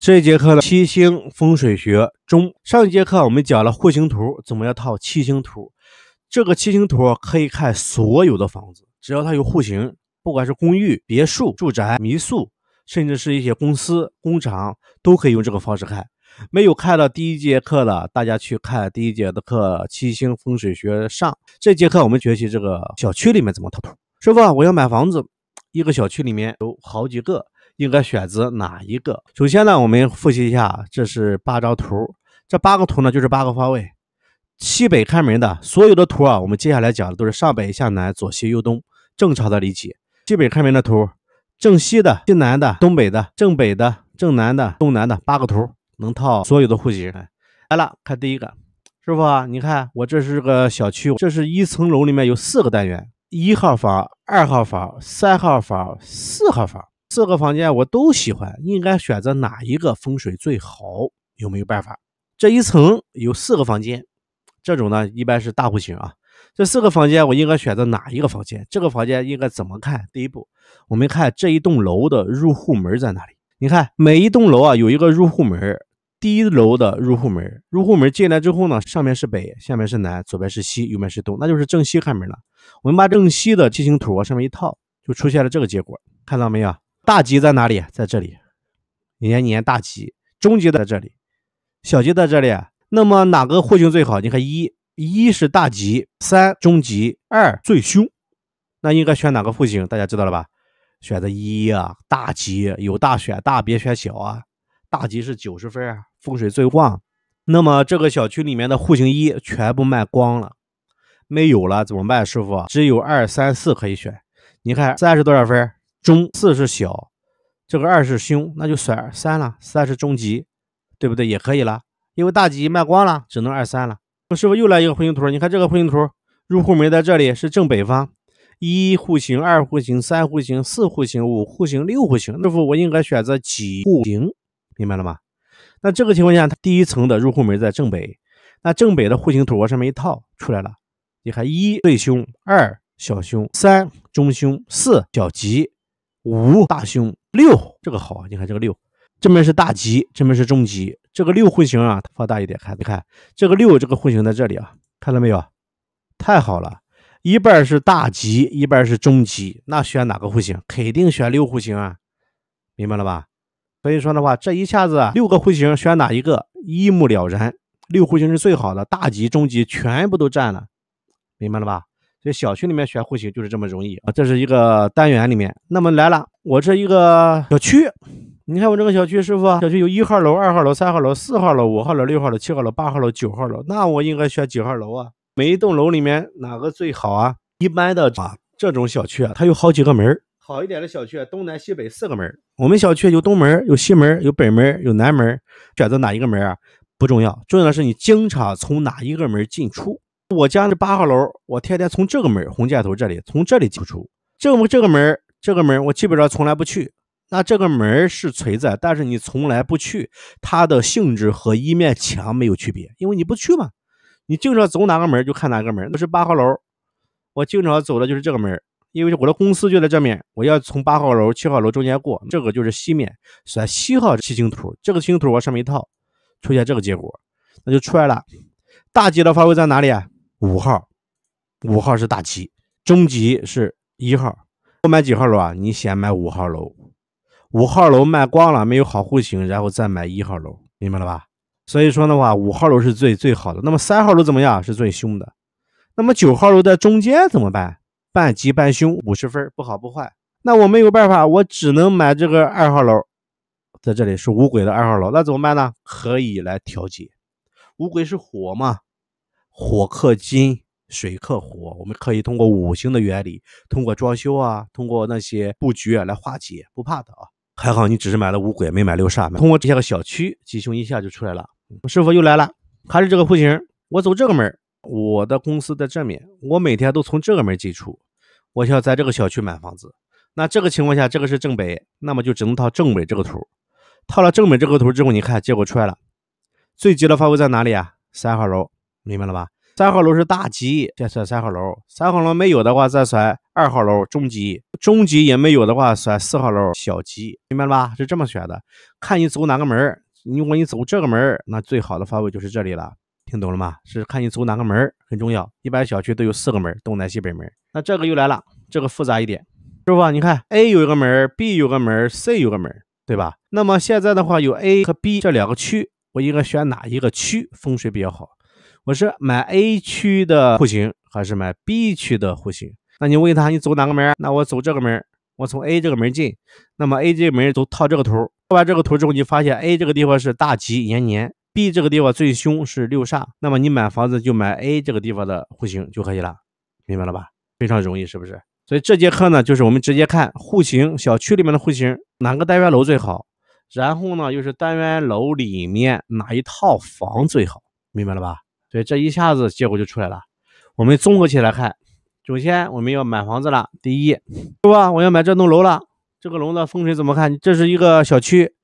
这一节课的七星风水学中，上一节课我们讲了户型图怎么样套七星图。这个七星图可以看所有的房子，只要它有户型，不管是公寓、别墅、住宅、民宿，甚至是一些公司、工厂，都可以用这个方式看。没有看到第一节课的，大家去看第一节的课《七星风水学》上。这节课我们学习这个小区里面怎么套图。师傅，我要买房子，一个小区里面有好几个。 应该选择哪一个？首先呢，我们复习一下，这是八张图，这八个图呢就是八个方位，西北开门的所有的图啊，我们接下来讲的都是上北下南左西右东，正常的理解。西北开门的图，正西的、西南的、东北的、正北的、正南的、东南的八个图能套所有的户型。来了，看第一个，师傅啊，你看我这是个小区，这是一层楼里面有四个单元，1号房、2号房、3号房、4号房。 四个房间我都喜欢，应该选择哪一个风水最好？有没有办法？这一层有四个房间，这种呢一般是大户型啊。这四个房间我应该选择哪一个房间？这个房间应该怎么看？第一步，我们看这一栋楼的入户门在哪里？你看每一栋楼啊有一个入户门，第一楼的入户门，入户门进来之后呢，上面是北，下面是南，左边是西，右边是东，那就是正西开门了。我们把正西的七星图往上面一套，就出现了这个结果，看到没有？ 大吉在哪里？在这里，年大吉，中吉在这里，小吉在这里。那么哪个户型最好？你看一是大吉，3中吉，2最凶。那应该选哪个户型？大家知道了吧？选择一啊，大吉有大选大，别选小啊。大吉是90分啊，风水最旺。那么这个小区里面的户型一全部卖光了，没有了怎么办？师傅啊，只有2、3、4可以选。你看3是多少分？ 中4是小，这个2是凶，那就选3了。3是中吉，对不对？也可以了，因为大吉卖光了，只能2、3了。师傅又来一个户型图，你看这个户型图，入户门在这里是正北方，1户型、2户型、3户型、4户型、5户型、6户型。师傅，我应该选择几户型？明白了吗？那这个情况下，它第一层的入户门在正北，那正北的户型图往上面一套出来了。你看1最凶，2小凶，3中凶，4小吉。 5大凶，6这个好，你看这个6，这边是大吉，这边是中吉，这个6户型啊，放大一点看，你看这个6这个户型在这里啊，看到没有？太好了，一半是大吉，一半是中吉，那选哪个户型？肯定选6户型啊，明白了吧？所以说的话，这一下子6个户型选哪一个，一目了然，6户型是最好的，大吉、中吉全部都占了，明白了吧？ 所以小区里面选户型就是这么容易啊！这是一个单元里面，那么来了，我这一个小区，你看我这个小区，师傅，小区有1号楼、2号楼、3号楼、4号楼、5号楼、6号楼、7号楼、8号楼、9号楼，那我应该选几号楼啊？每一栋楼里面哪个最好啊？一般的啊，这种小区啊，它有好几个门，好一点的小区啊，东南西北4个门，我们小区有东门、有西门、有北门、有南门，选择哪一个门啊？不重要，重要的是你经常从哪一个门进出。 我家是8号楼，我天天从这个门红箭头这里，从这里进出。这个门我基本上从来不去。那这个门是存在，但是你从来不去，它的性质和一面墙没有区别，因为你不去嘛。你经常走哪个门就看哪个门。就是8号楼，我经常走的就是这个门，因为我的公司就在这面，我要从8号楼、7号楼中间过，这个就是西面，选7号七星图。这个七星图往上面一套，出现这个结果，那就出来了。大吉的方位在哪里啊？ 5号是大吉，中吉是1号。我买几号楼啊？你先买5号楼，5号楼卖光了，没有好户型，然后再买1号楼，明白了吧？所以说的话，5号楼是最好的。那么3号楼怎么样？是最凶的。那么9号楼在中间怎么办？半吉半凶，50分，不好不坏。那我没有办法，我只能买这个2号楼，在这里是五鬼的2号楼，那怎么办呢？可以来调节，五鬼是火嘛。 火克金，水克火，我们可以通过5行的原理，通过装修啊，通过那些布局啊来化解，不怕的啊。还好你只是买了5鬼，没买6煞。通过这些个小区，吉凶一下就出来了。师傅又来了，还是这个户型，我走这个门，我的公司在这面，我每天都从这个门进出。我想在这个小区买房子，那这个情况下，这个是正北，那么就只能套正北这个图。套了正北这个图之后，你看结果出来了，最吉的方位在哪里啊？3号楼。 明白了吧？3号楼是大吉，再选3号楼。3号楼没有的话，再选2号楼中级，中级也没有的话选4号楼小级，明白了吧？是这么选的，看你走哪个门，如果你走这个门，那最好的方位就是这里了。 听懂了吗？是看你走哪个门很重要。一般小区都有4个门，东南西北门。那这个又来了，这个复杂一点，是吧？你看 A 有一个门 ，B 有个门 ，C 有个门，对吧？那么现在的话有 A 和 B 这2个区，我应该选哪一个区风水比较好？我是买 A 区的户型还是买 B 区的户型？那你问他你走哪个门？那我走这个门，我从 A 这个门进，那么 A 这个门都套这个图，套完这个图之后，你发现 A 这个地方是大吉延年。 B 这个地方最凶是六煞，那么你买房子就买 A 这个地方的户型就可以了，明白了吧？非常容易，是不是？所以这节课呢，就是我们直接看户型，小区里面的户型哪个单元楼最好，然后呢又是单元楼里面哪一套房最好，明白了吧？所以这一下子结果就出来了。我们综合起来看，首先我们要买房子了，第一，是吧？我要买这栋楼了，这个楼的风水怎么看？这是一个小区。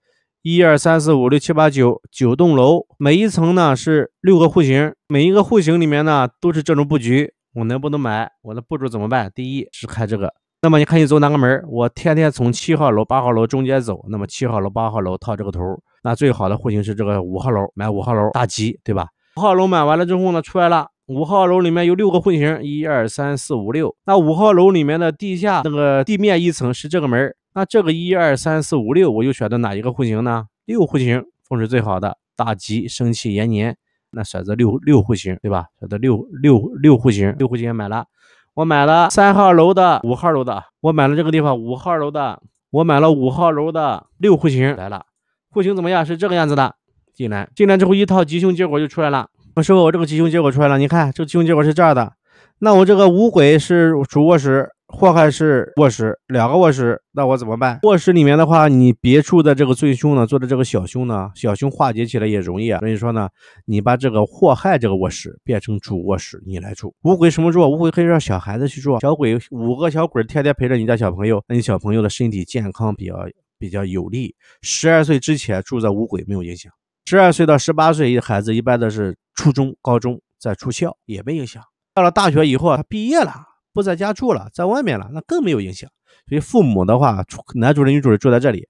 1、2、3、4、5、6、7、8、9，9栋楼，每一层呢是6个户型，每一个户型里面呢都是这种布局，我能不能买？我的步骤怎么办？第一是看这个，那么你看你走哪个门？我天天从7号楼、8号楼中间走，那么7号楼、8号楼套这个头，那最好的户型是这个5号楼，买5号楼大吉，对吧？5号楼买完了之后呢，出来了。 5号楼里面有6个户型，1、2、3、4、5、6。那5号楼里面的地下那个地面一层是这个门，那这个1、2、3、4、5、6，我又选择哪一个户型呢？6户型风水最好的，大吉生气延年。那选择6户型，对吧？选择6户型，6户型买了，我买了3号楼的、5号楼的，我买了这个地方5号楼的，我买了5号楼的6户型来了。户型怎么样？是这个样子的。进来之后一套吉凶结果就出来了。 我说我这个吉凶结果出来了，你看这个吉凶结果是这样的，那我这个五鬼是主卧室，祸害是卧室，2个卧室，那我怎么办？卧室里面的话，你别处的这个最凶呢，做的这个小凶呢，小凶化解起来也容易啊。所以说呢，你把这个祸害这个卧室变成主卧室，你来住。五鬼什么住？五鬼可以让小孩子去住，小鬼5个小鬼天天陪着你家小朋友，那你小朋友的身体健康比较有利。12岁之前住在五鬼没有影响。 12岁到18岁，孩子一般的是初中、高中再出校也没影响。到了大学以后，他毕业了，不在家住了，在外面了，那更没有影响。所以父母的话，男主人、女主人住在这里，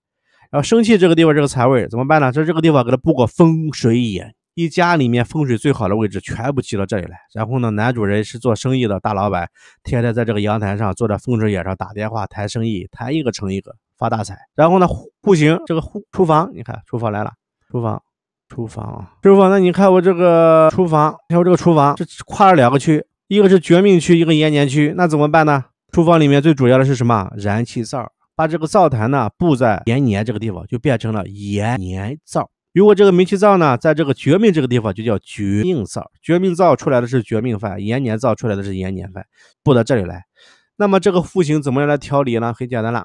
然后生气这个地方这个财位怎么办呢？这个地方给他布个风水眼，一家里面风水最好的位置全部挤到这里来。然后呢，男主人是做生意的大老板，天天在这个阳台上坐在风水眼上打电话谈生意，谈一个成一个，发大财。然后呢，户型这个厨房，你看厨房来了，厨房，那你看我这个厨房，看我这个厨房，这跨了2个区，一个是绝命区，一个延年区，那怎么办呢？厨房里面最主要的是什么？燃气灶，把这个灶台呢布在延年这个地方，就变成了延年灶。如果这个煤气灶呢，在这个绝命这个地方，就叫绝命灶。绝命灶出来的是绝命犯，延年灶出来的是延年犯，布到这里来。那么这个户型怎么样来调理呢？很简单了，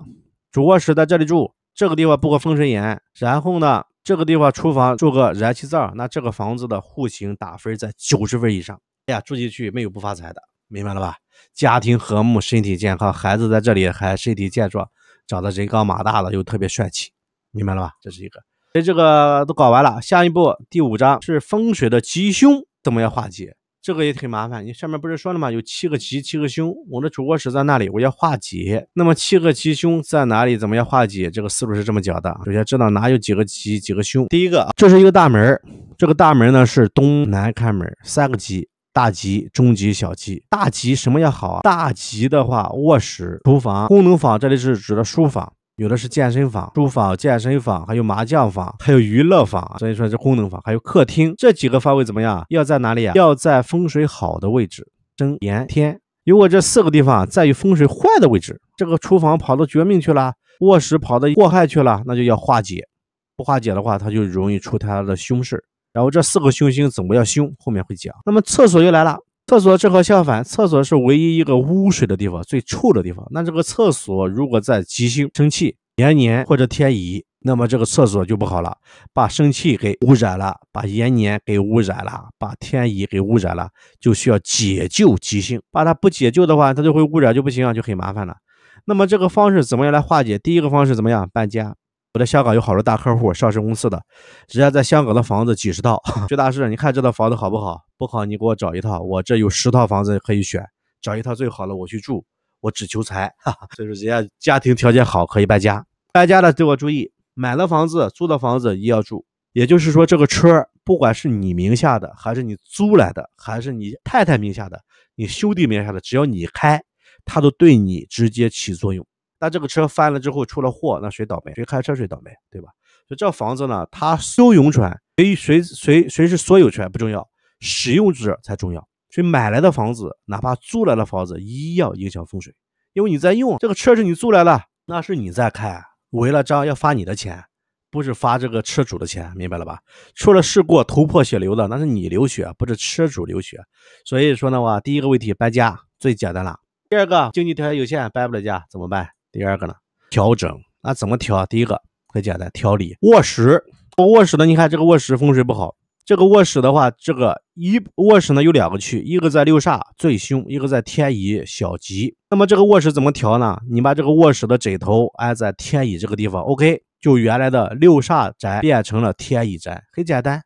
主卧室在这里住，这个地方布个风水眼，然后呢？ 这个地方厨房做个燃气灶，那这个房子的户型打分在90分以上。哎呀，住进去没有不发财的，明白了吧？家庭和睦，身体健康，孩子在这里还身体健壮，长得人高马大的，又特别帅气，明白了吧？这是一个。所以这个都搞完了，下一步第5章是风水的吉凶怎么样化解，这个也挺麻烦。你上面不是说了吗？有7个吉，7个凶。我的主卧室在那里，我要化解。那么7个吉凶在哪里？怎么样化解？这个思路是这么讲的：首先知道哪有几个吉，几个凶。第一个，这是一个大门，这个大门呢是东南开门，3个吉：大吉、中吉、小吉。大吉什么样好啊？大吉的话，卧室、厨房、功能房，这里是指的书房。 有的是健身房、书房、健身房，还有麻将房，还有娱乐房，所以说是功能房，还有客厅，这几个方位怎么样？要在哪里啊？要在风水好的位置，真炎天。如果这4个地方在于风水坏的位置，这个厨房跑到绝命去了，卧室跑到祸害去了，那就要化解。不化解的话，它就容易出它的凶事。然后这4个凶星怎么要凶，后面会讲。那么厕所又来了。 厕所正好相反，厕所是唯一一个污水的地方，最臭的地方。那这个厕所如果在吉星、生气、延年或者天乙，那么这个厕所就不好了，把生气给污染了，把延年给污染了，把天乙给污染了，就需要解救吉星。把它不解救的话，它就会污染就不行啊，就很麻烦了。那么这个方式怎么样来化解？第一个方式怎么样？搬家。 我在香港有好多大客户，上市公司的，人家在香港的房子几十套。薛大师，你看这套房子好不好？不好，你给我找一套，我这有10套房子可以选，找一套最好的我去住，我只求财，哈哈。所以说，人家家庭条件好可以败家，败家的对我注意，买了房子、租了房子也要住。也就是说，这个车不管是你名下的，还是你租来的，还是你太太名下的，你兄弟名下的，只要你开，它都对你直接起作用。那这个车翻了之后出了祸，那谁倒霉？谁开车谁倒霉，对吧？所以这房子呢，它所有权，谁是所有权不重要，使用者才重要。所以买来的房子，哪怕租来的房子，一样影响风水，因为你在用这个车是你租来的，那是你在开，违了章要罚你的钱。不是发这个车主的钱，明白了吧？出了事故头破血流的，那是你流血，不是车主流血。所以说呢，第一个问题搬家最简单了。第二个，经济条件有限，搬不了家怎么办？第二个呢，调整。那怎么调？第一个很简单，调理卧室。卧室呢，你看这个卧室风水不好。这个卧室的话，这个卧室呢有两个区，一个在六煞最凶，一个在天乙小吉。那么这个卧室怎么调呢？你把这个卧室的枕头安在天乙这个地方 ，OK。就原来的六煞宅变成了天乙宅，很简单，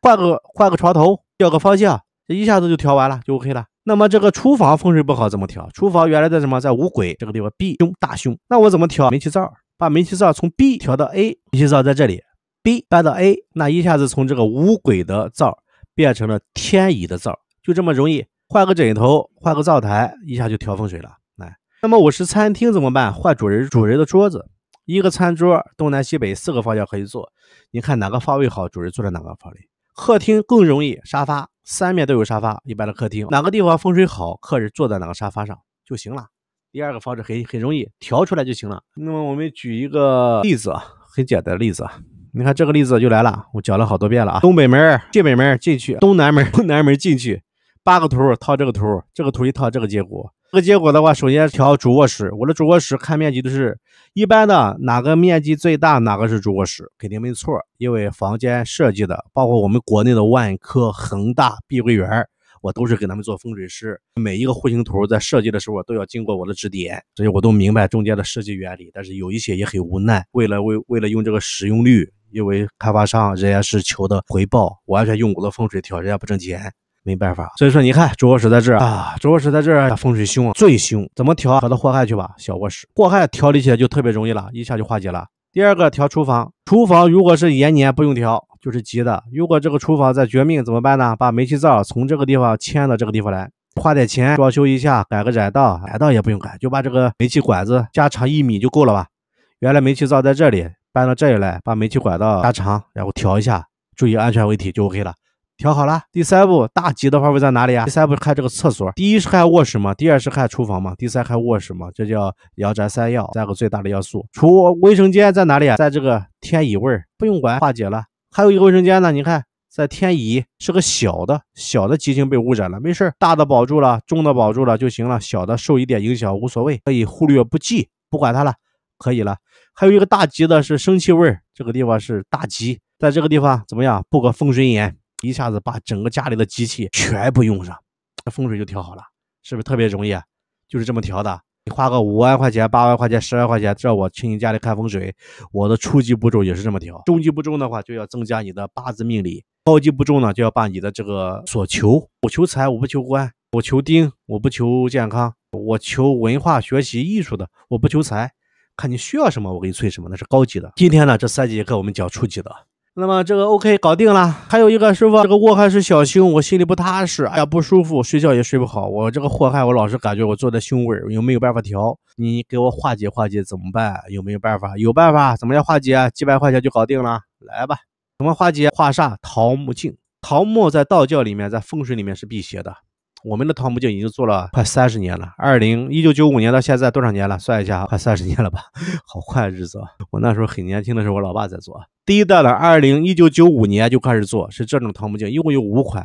换个床头，调个方向，这一下子就调完了，就 OK 了。那么这个厨房风水不好怎么调？厨房原来在什么？在五鬼这个地方 ，B 凶大凶，那我怎么调？煤气灶，把煤气灶从 B 调到 A， 煤气灶在这里 ，B 搬到 A， 那一下子从这个五鬼的灶变成了天乙的灶，就这么容易，换个枕头，换个灶台，一下就调风水了。来，那么我是餐厅怎么办？换主人的桌子。一个餐桌，东南西北四个方向可以坐，你看哪个方位好，主人坐在哪个方位。客厅更容易，沙发三面都有沙发，一般的客厅哪个地方风水好，客人坐在哪个沙发上就行了。第二个方式很容易调出来就行了。那么我们举一个例子，很简单的例子，你看这个例子就来了，我讲了好多遍了啊。东北门、西北门进去，东南门、东南门进去，八个图套这个图，这个图一套这个结果。这个结果的话，首先调主卧室。我的主卧室看面积都是一般的，哪个面积最大，哪个是主卧室，肯定没错。因为房间设计的，包括我们国内的万科、恒大、碧桂园，我都是给他们做风水师，每一个户型图在设计的时候都要经过我的指点，所以我都明白中间的设计原理。但是有一些也很无奈，为了用这个使用率，因为开发商人家是求的回报，我完全用我的风水调，人家不挣钱。没办法，所以说你看主卧室在这儿啊，主卧室在这儿，风水凶，最凶，怎么调？调到祸害去吧，小卧室，祸害调理起来就特别容易了，一下就化解了。第二个调厨房，厨房如果是延年不用调，就是急的。如果这个厨房在绝命怎么办呢？把煤气灶从这个地方迁到这个地方来，花点钱装修一下，改个窄道，窄道也不用改，就把这个煤气管子加长1米就够了吧。原来煤气灶在这里，搬到这里来，把煤气管道加长，然后调一下，注意安全为体就 OK 了。调好了，第三步大吉的方位在哪里啊？第三步看这个厕所，第一是看卧室嘛，第二是看厨房嘛，第三看卧室嘛，这叫阳宅三要，三个最大的要素。卫生间在哪里啊？在这个天乙位，不用管，化解了。还有一个卫生间呢，你看在天乙是个小的吉星被污染了，没事，大的保住了，中的保住了就行了，小的受一点影响无所谓，可以忽略不计，不管它了，可以了。还有一个大吉的是生气位，这个地方是大吉，在这个地方怎么样布个风水眼？一下子把整个家里的机器全部用上，风水就调好了，是不是特别容易啊？就是这么调的。你花个5万块钱、8万块钱、10万块钱，让我去你家里看风水，我的初级步骤也是这么调。中级步骤的话，就要增加你的八字命理；高级步骤呢，就要把你的这个所求，我求财，我不求官；我求丁，我不求健康；我求文化、学习、艺术的，我不求财。看你需要什么，我给你催什么，那是高级的。今天呢，这3节课我们讲初级的。那么这个 OK 搞定了。还有一个师傅，这个祸害是小凶，我心里不踏实，哎呀不舒服，睡觉也睡不好。我这个祸害，我老是感觉我坐在凶位，有没有办法调？你给我化解化解怎么办？有没有办法？有办法，怎么样化解？几百块钱就搞定了，来吧。怎么化解？化煞桃木镜，桃木在道教里面，在风水里面是辟邪的。我们的桃木镜已经做了快30年了，1995年到现在多少年了？算一下，快30年了吧，好快日子啊！我那时候很年轻的时候，我老爸在做。第一代的1995年就开始做，是这种桃木镜，一共有5款。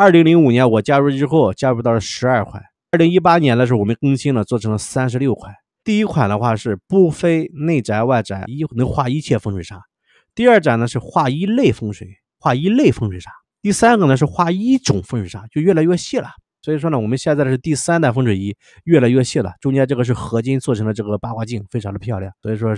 2005年我加入之后，加入到了12款。2018年的时候我们更新了，做成了36款。第一款的话是不分内宅外宅，能化一切风水煞。第二盏呢是化一类风水，化一类风水煞。第三个呢是化一种风水煞，就越来越细了。所以说呢，我们现在是第3代风水仪，越来越细了。中间这个是合金做成了这个八卦镜，非常的漂亮。所以说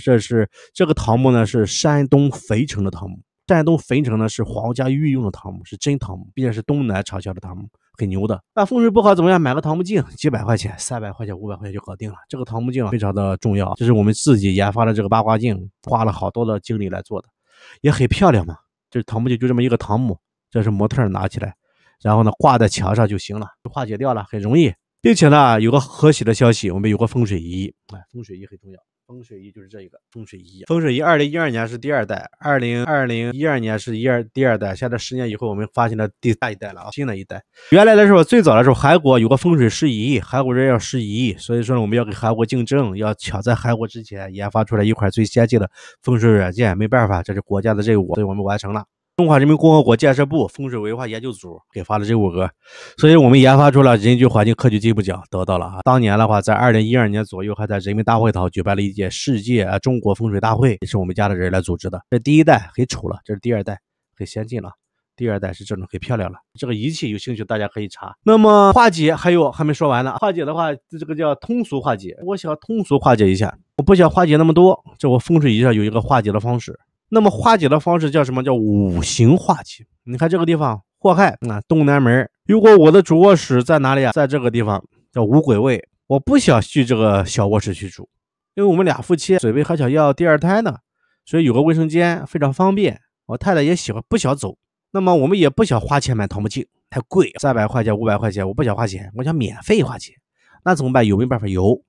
这个桃木呢是山东肥城的桃木，山东肥城呢是皇家御用的桃木，是真桃木，毕竟是东南长啸的桃木，很牛的。那风水不好怎么样？买个桃木镜，几百块钱、300块钱、500块钱就搞定了。这个桃木镜非常的重要，这是我们自己研发的这个八卦镜，花了好多的精力来做的，也很漂亮嘛。这桃木镜就这么一个桃木，这是模特拿起来，然后呢挂在墙上就行了，就化解掉了，很容易。并且呢，有个和谐的消息，我们有个风水仪，风水仪很重要。风水仪就是这一个风水仪，风水仪2012年是第二代，2012年是第二代，现在10年以后我们发现了第三代了啊，新的一代。原来的时候最早的时候，韩国有个风水师仪，韩国人要师仪，所以说呢我们要给韩国竞争，要抢在韩国之前研发出来一款最先进的风水软件，没办法，这是国家的任务，所以我们完成了。中华人民共和国建设部风水文化研究组给发了这5个，所以我们研发出了人居环境科学进步奖，得到了啊。当年的话，在2012年左右，还在人民大会堂举办了一届世界中国风水大会，也是我们家的人来组织的。这第一代很丑了，这是第二代很先进了，第二代是这种很漂亮了。这个仪器有兴趣大家可以查。那么化解还没说完呢，化解的话，这个叫通俗化解。我想通俗化解一下，我不想化解那么多，这我风水仪上有一个化解的方式。那么化解的方式叫什么？叫五行化解。你看这个地方祸害啊，东南门。如果我的主卧室在哪里啊？在这个地方叫五鬼位。我不想去这个小卧室去住，因为我们俩夫妻准备还想要第二胎呢，所以有个卫生间非常方便。我太太也喜欢，不想走。那么我们也不想花钱买桃木镜，太贵，300块钱、500块钱，我不想花钱，我想免费花钱。那怎么办？有没有办法？有。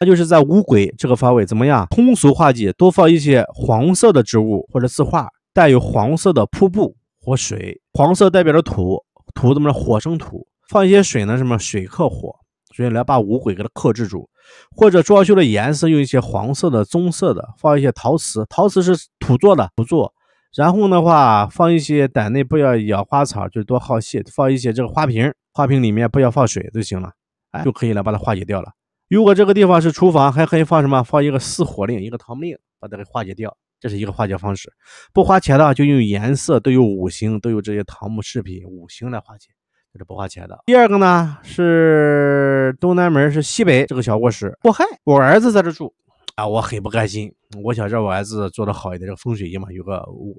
那就是在五鬼这个方位怎么样？通俗化解，多放一些黄色的植物或者字画，带有黄色的瀑布或水。黄色代表着土，土怎么着？火生土。放一些水呢？什么水克火，所以来把五鬼给它克制住。或者装修的颜色用一些黄色的、棕色的，放一些陶瓷，陶瓷是土做的，土做。然后的话，放一些胆内不要养花草，就多好细，放一些这个花瓶，花瓶里面不要放水就行了，哎，就可以了，把它化解掉了。如果这个地方是厨房，还可以放什么？放一个四火令，一个桃木令，把它给化解掉。这是一个化解方式，不花钱的，就用颜色，都有五行，都有这些桃木饰品，五行来化解，这是不花钱的。第二个呢是东南门是西北这个小卧室祸害，我儿子在这住啊，我很不甘心，我想让我儿子做得好一点。这个风水仪嘛，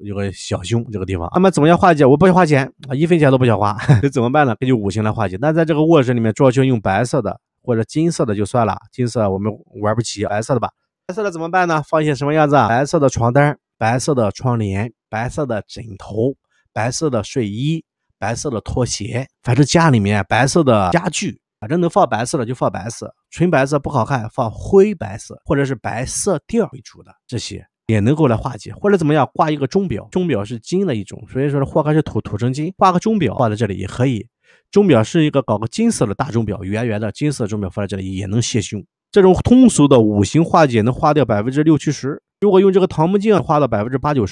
有个小凶这个地方，那么怎么样化解？我不想花钱啊，1分钱都不想花，这怎么办呢？根据五行来化解。那在这个卧室里面装修用白色的。或者金色的就算了，金色我们玩不起，白色的吧。白色的怎么办呢？放一些什么样子啊？白色的床单、白色的窗帘、白色的枕头、白色的睡衣、白色的拖鞋，反正家里面白色的家具，反正能放白色的就放白色，纯白色不好看，放灰白色或者是白色调为主的，这些也能够来化解。或者怎么样，挂一个钟表，钟表是金的一种，所以说祸害是土，土生金，挂个钟表挂在这里也可以。钟表是一个搞个金色的大钟表，圆圆的金色钟表放在这里也能泄凶。这种通俗的五行化解能化掉6%-70%，如果用这个桃木镜化到8%-90%，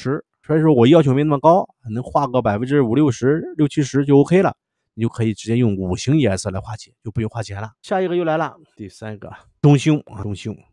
所以说我要求没那么高，能化个5%-6%、7%就 OK 了，你就可以直接用五行颜色来化解，就不用花钱了。下一个又来了，第三个中凶啊，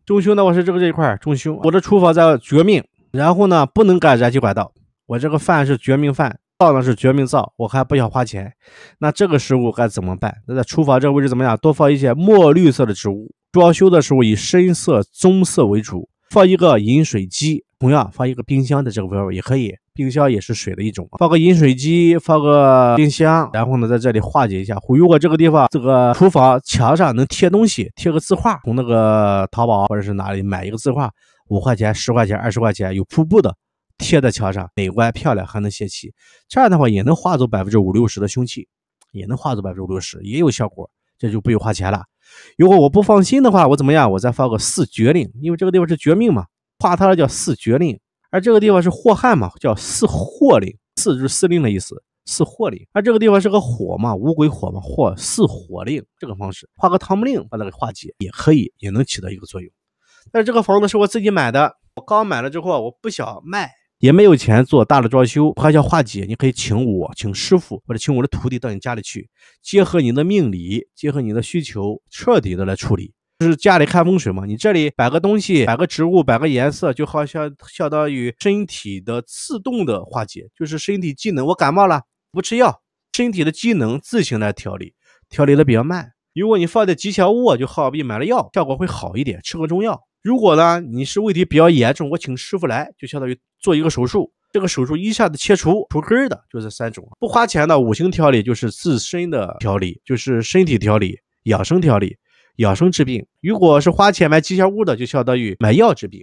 中凶呢，我是这一块中凶，我的厨房在绝命，然后呢不能改燃气管道，我这个饭是绝命饭。灶呢是绝命灶，我还不想花钱，那这个食物该怎么办？那在厨房这个位置怎么样？多放一些墨绿色的植物。装修的时候以深色、棕色为主，放一个饮水机，同样放一个冰箱的这个位置也可以，冰箱也是水的一种，放个饮水机，放个冰箱，然后呢在这里化解一下。如果这个地方这个厨房墙上能贴东西，贴个字画，从那个淘宝或者是哪里买一个字画，5块钱、10块钱、20块钱，有瀑布的。贴在墙上，美观漂亮，还能泄气，这样的话也能化走50%-60%的凶气，也能化走50%-60%，也有效果，这就不用花钱了。如果我不放心的话，我怎么样？我再放个四绝令，因为这个地方是绝命嘛，化它叫四绝令，而这个地方是祸害嘛，叫四祸令，四就是司令的意思，四祸令。而这个地方是个火嘛，五鬼火嘛，或四火令，这个方式画个桃木令把它给化解也可以，也能起到一个作用。但是这个房子是我自己买的，我刚买了之后我不想卖。也没有钱做大的装修，还想化解，你可以请我，请师傅或者请我的徒弟到你家里去，结合你的命理，结合你的需求，彻底的来处理。就是家里看风水嘛，你这里摆个东西，摆个植物，摆个颜色，就好像相当于身体的自动的化解，就是身体机能，我感冒了不吃药，身体的机能自行来调理，调理的比较慢。如果你放在吉祥物，就好比买了药，效果会好一点，吃个中药。如果呢你是问题比较严重，我请师傅来，就相当于做一个手术，这个手术一下子切除除根儿的就是三种，不花钱的五行调理就是自身的调理，就是身体调理、养生调理、养生治病。如果是花钱买吉祥物的，就相当于买药治病；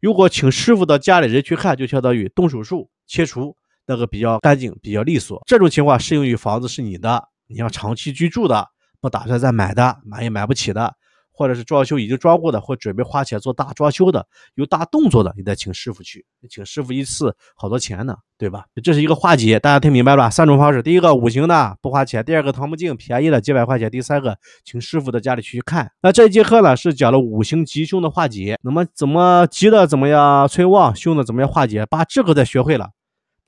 如果请师傅的家里人去看，就相当于动手术切除，那个比较干净、比较利索。这种情况适用于房子是你的，你要长期居住的，不打算再买的，买也买不起的。 或者是装修已经装过的，或准备花钱做大装修的，有大动作的，你再请师傅去，请师傅一次好多钱呢，对吧？这是一个化解，大家听明白了吧？三种方式：第一个五行的不花钱，第二个唐木镜便宜的几百块钱，第三个请师傅的家里去看。那这一节课呢是讲了五行吉凶的化解，那么怎么吉的怎么样催旺，凶的怎么样化解，把这个再学会了，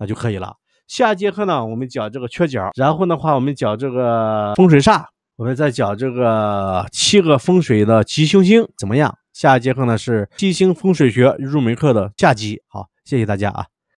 那就可以了。下节课呢我们讲这个缺角，然后的话我们讲这个风水煞。 我们再讲这个7个风水的吉凶星怎么样？下一节课呢是七星风水学入门课的下集。好，谢谢大家啊。